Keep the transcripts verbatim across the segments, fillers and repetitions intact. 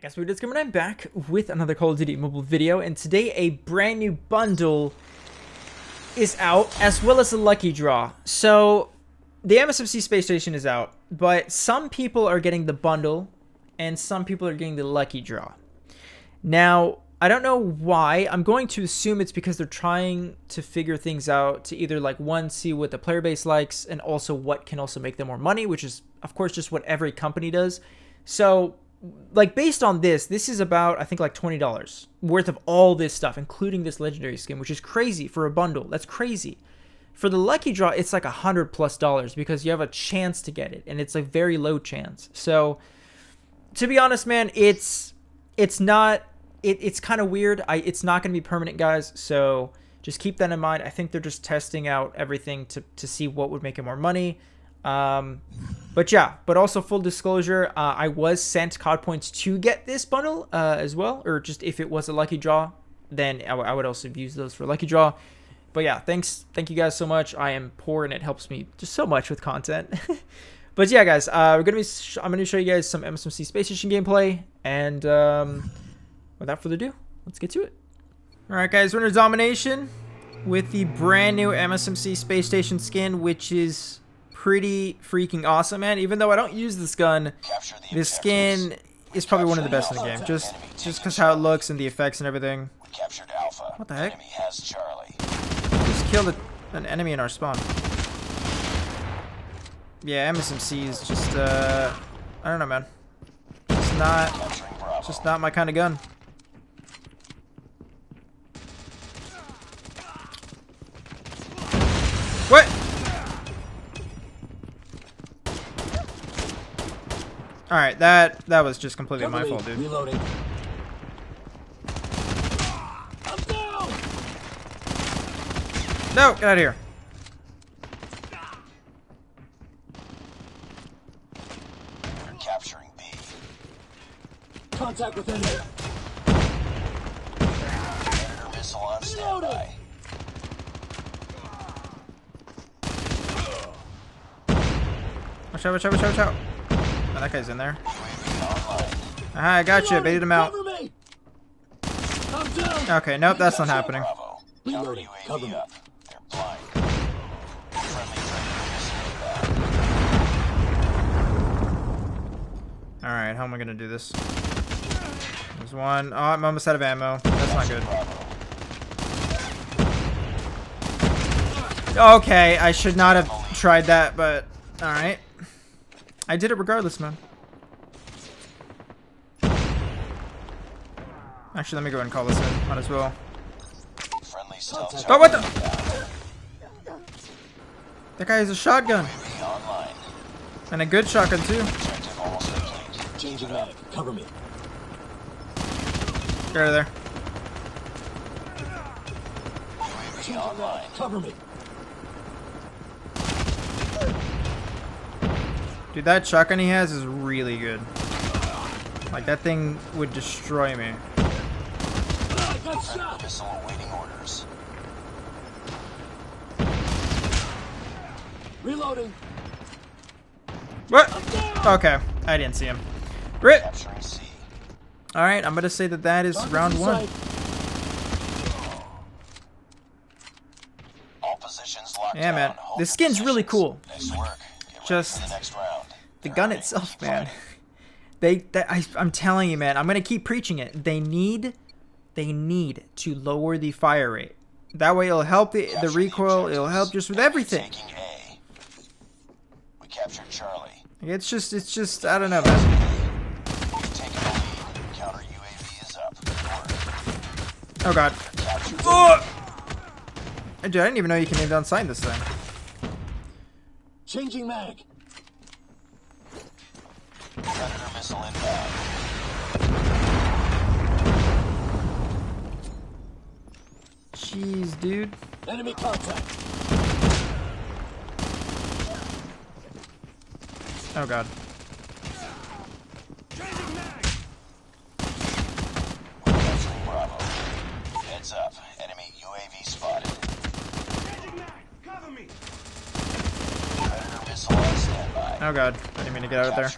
guess we're just coming I'm back with another Call of Duty mobile video, and today a brand new bundle is out, as well as a lucky draw. So the M S M C space station is out, but some people are getting the bundle and some people are getting the lucky draw. Now I don't know why. I'm going to assume it's because they're trying to figure things out to either, like, one, see what the player base likes, and also what can also make them more money, which is of course just what every company does. So, like, based on this, this is about, I think, like twenty dollars worth of all this stuff, including this legendary skin, which is crazy for a bundle. That's crazy. For the lucky draw, it's like a hundred plus dollars because you have a chance to get it, and it's a very low chance. So, to be honest, man, it's it's not. It, it's kind of weird. I it's not going to be permanent, guys. So just keep that in mind. I think they're just testing out everything to to see what would make it more money. Um, but yeah, but also full disclosure, uh, I was sent C O D points to get this bundle, uh, as well, or just if it was a lucky draw, then I, I would also use those for lucky draw. But yeah, thanks. Thank you guys so much. I am poor and it helps me just so much with content. But yeah, guys, uh, we're going to be, sh I'm going to show you guys some M S M C space station gameplay, and, um, without further ado, let's get to it. All right, guys, we're in domination with the brand new M S M C space station skin, which is pretty freaking awesome, man. Even though I don't use this gun, this skin is probably one of the best in the game. Just just because how it looks and the effects and everything. What the heck? Just killed a, an enemy in our spawn. Yeah, M S M C is just, uh, I don't know, man. It's not, just not my kind of gun. What? All right, that that was just completely my fault, dude. Reloading. No, get out of here. You're capturing B. Contact within there. Predator missile on standby. Watch out! Watch out! Watch out! Watch out! Oh, that guy's in there. Ah, I got you. Baited him out. Okay, nope, that's not happening. Alright, how am I gonna do this? There's one. Oh, I'm almost out of ammo. That's not good. Okay, I should not have tried that, but alright. I did it regardless, man. Actually, let me go ahead and call this in. Might as well. Oh, what the? That guy has a shotgun. And a good shotgun, too. Get out of there. Cover me. Dude, that shotgun he has is really good. Like, that thing would destroy me. Reloading. What? Okay, I didn't see him. Rip. All right, I'm gonna say that that is round one. Yeah, man, this skin's really cool. Just the gun itself, man. They, that, I, I'm telling you, man. I'm gonna keep preaching it. They need, they need to lower the fire rate. That way, it'll help the, the recoil. It'll help just with everything. We captured Charlie. It's just, it's just, I don't know, man. Counter U A V is up. Oh god. Oh! Dude, I didn't even know you can even unsight this thing. Changing mag. Predator missile inbound. Jeez, dude. Enemy contact. Oh god. Changing mag. We're capturing Bravo. Heads up. Enemy U A V spotted. Changing mag. Cover me. Oh god, I didn't mean to get out of there.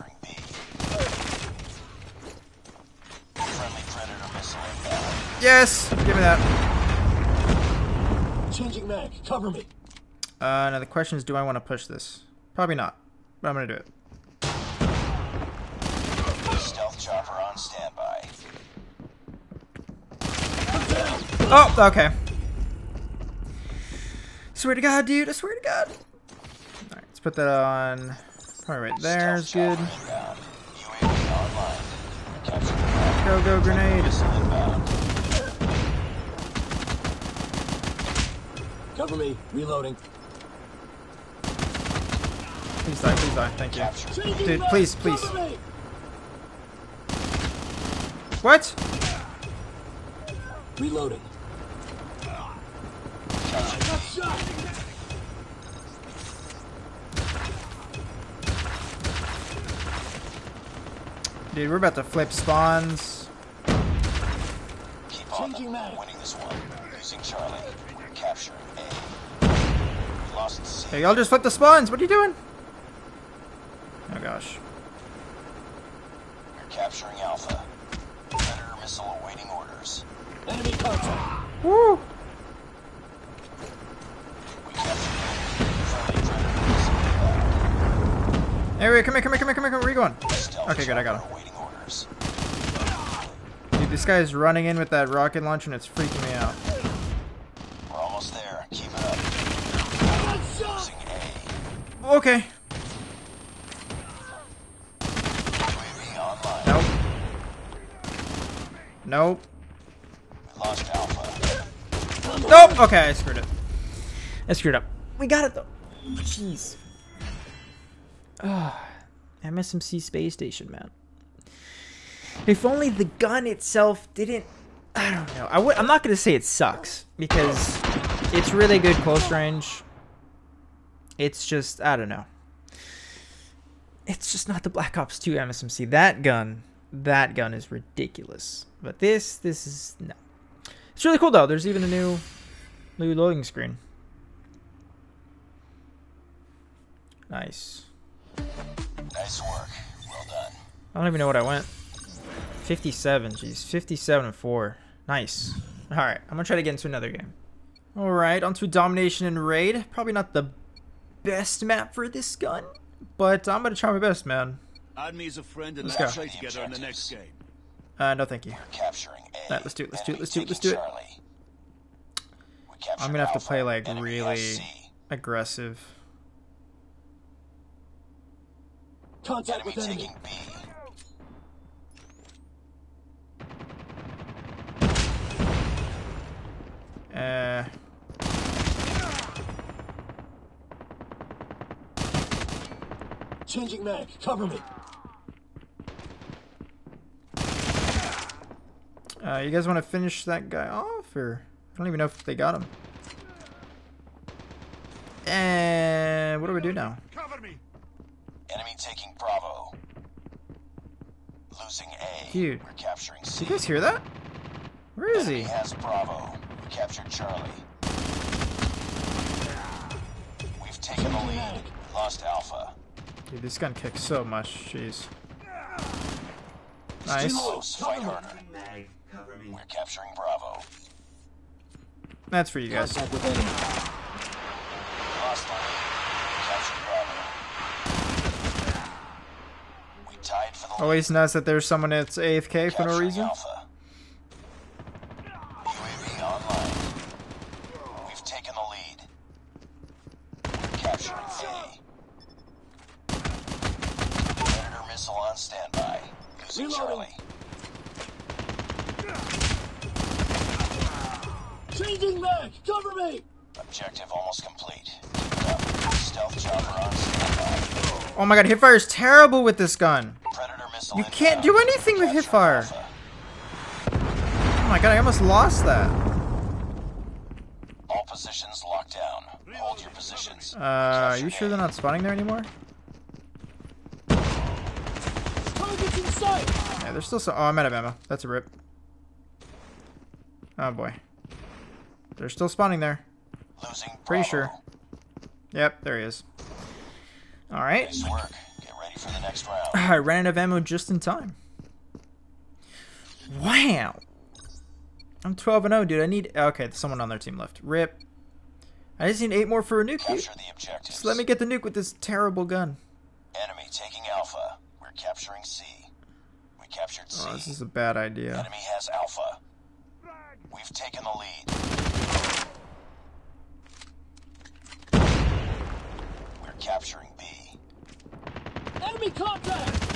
Yes! Give me that. Changing mag. Cover me. Uh, now the question is, do I want to push this? Probably not, but I'm going to do it. Stealth chopper on standby. Oh, okay. Swear to God, dude. I swear to God. Alright, let's put that on. Probably right there is good. Go, go, grenade. Cover me. Reloading. Please die, please die. Thank you. Dude, please, please. What? Reloading. Dude, we're about to flip spawns. Keep on them. Winning this one. Losing Charlie. We're capturing A. We lost C. Hey, y'all just flip the spawns. What are you doing? Oh gosh. We're capturing Alpha. Predator missile awaiting orders. Enemy contact. Woo! We captured. Hey, wait, come here, come here, come here, come here, come here. Where are you going? Okay, good, I got him. Dude, this guy's running in with that rocket launcher and it's freaking me out. We're almost there. Keep it up. Okay. Nope. Nope. Nope! Okay, I screwed it. I screwed up. We got it though. Jeez. Ah. M S M C space station, man. If only the gun itself didn't... I don't know. I w I'm not going to say it sucks, because it's really good close range. It's just... I don't know. It's just not the Black Ops two M S M C. That gun... That gun is ridiculous. But this... This is... No. It's really cool, though. There's even a new... new loading screen. Nice. Nice work. Well done. I don't even know what I went. fifty-seven, jeez. fifty-seven and four. Nice. Alright, I'm gonna try to get into another game. Alright, onto Domination and Raid. Probably not the best map for this gun, but I'm gonna try my best, man. Add me as a friend and let's go. Play together in the next game. Uh, no thank you. Alright, let's do it, let's do it, let's do it, let's do it. I'm gonna have to play, like, really aggressive. Contact with enemy. Taking B. Uh. Changing mag. Cover me. Uh, you guys want to finish that guy off, or I don't even know if they got him. And what do we do now? Cover me. Enemy taking Bravo. Losing A. Dude. We're capturing C. Did you guys hear that? Where is enemy he? He has Bravo. We captured Charlie. We've taken the lead. We lost Alpha. Dude, this gun kicks so much. Jeez. Nice. Close. Fight harder. We're capturing Bravo. That's for you guys. We lost the lead. Always nice that there's someone that's A F K for no reason. Alpha. U A V online. We've taken the lead. We're capturing A. Predator missile on standby. Losing Charlie. Changing back! Cover me! Objective almost complete. Stealth chopper on standby. Oh my god, hipfire is terrible with this gun. You can't do anything with hipfire. Oh my god, I almost lost that. All positions locked down. Hold your positions. Uh, are you sure they're not spawning there anymore? Yeah, there's still some. Oh, I'm out of ammo. That's a rip. Oh boy. They're still spawning there. Pretty sure. Yep, there he is. Alright. Nice work. For the next round. I ran out of ammo just in time. Wow. I'm twelve and oh, dude. I need... Okay, there's someone on their team left. Rip. I just need eight more for a nuke, dude. Just let me get the nuke with this terrible gun. Enemy taking Alpha. We're capturing C. We captured C. Oh, this is a bad idea. Enemy has Alpha. We've taken the lead. We're capturing B. Enemy contact!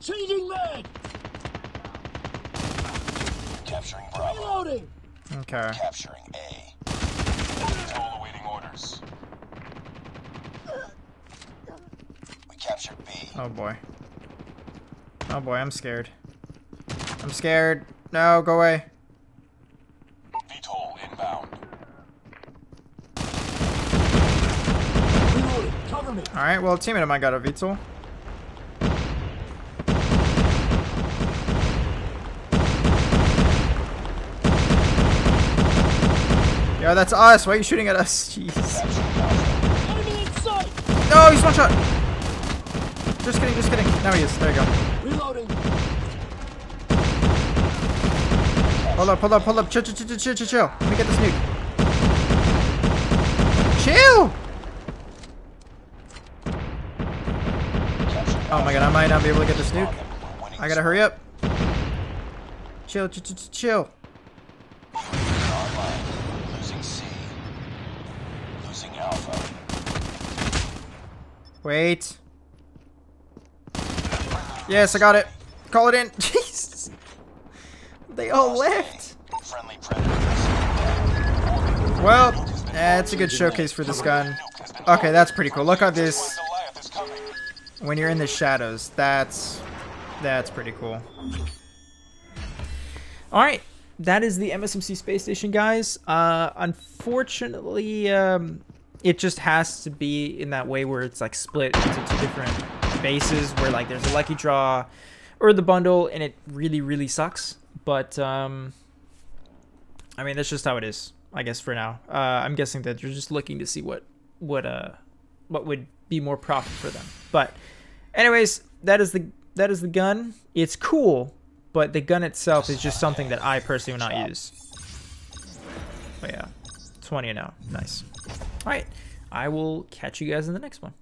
Changing mag! Capturing Bravo. Reloading! Okay. Capturing A. V T O L awaiting orders. We captured B. Oh boy. Oh boy, I'm scared. I'm scared. No, go away. V T O L inbound. Cover me. All right. Well, a teammate of mine got a V T O L. Yo, that's us. Why are you shooting at us? Jeez. No, he's one shot. Just kidding, just kidding. Now he is. There you go. Reloading. Hold up, hold up, hold up. Chill, chill, chill, chill, chill, chill. Let me get this nuke. Chill! Oh my god, I might not be able to get this nuke. I gotta hurry up. Chill, chill, chill, chill. Wait. Yes, I got it. Call it in. Jesus. They all left. Well, that's a good showcase for this gun. Okay, that's pretty cool. Look at this. When you're in the shadows, that's that's pretty cool. All right. That is the M S M C space station, guys. Uh, unfortunately, um, it just has to be in that way where it's like split into two different bases where like there's a lucky draw or the bundle, and it really, really sucks. But um, I mean, that's just how it is, I guess, for now. Uh, I'm guessing that you're just looking to see what what uh what would be more profit for them. But anyways, that is the that is the gun. It's cool, but the gun itself is just something that I personally would not use. But yeah, twenty and oh, nice. All right, I will catch you guys in the next one.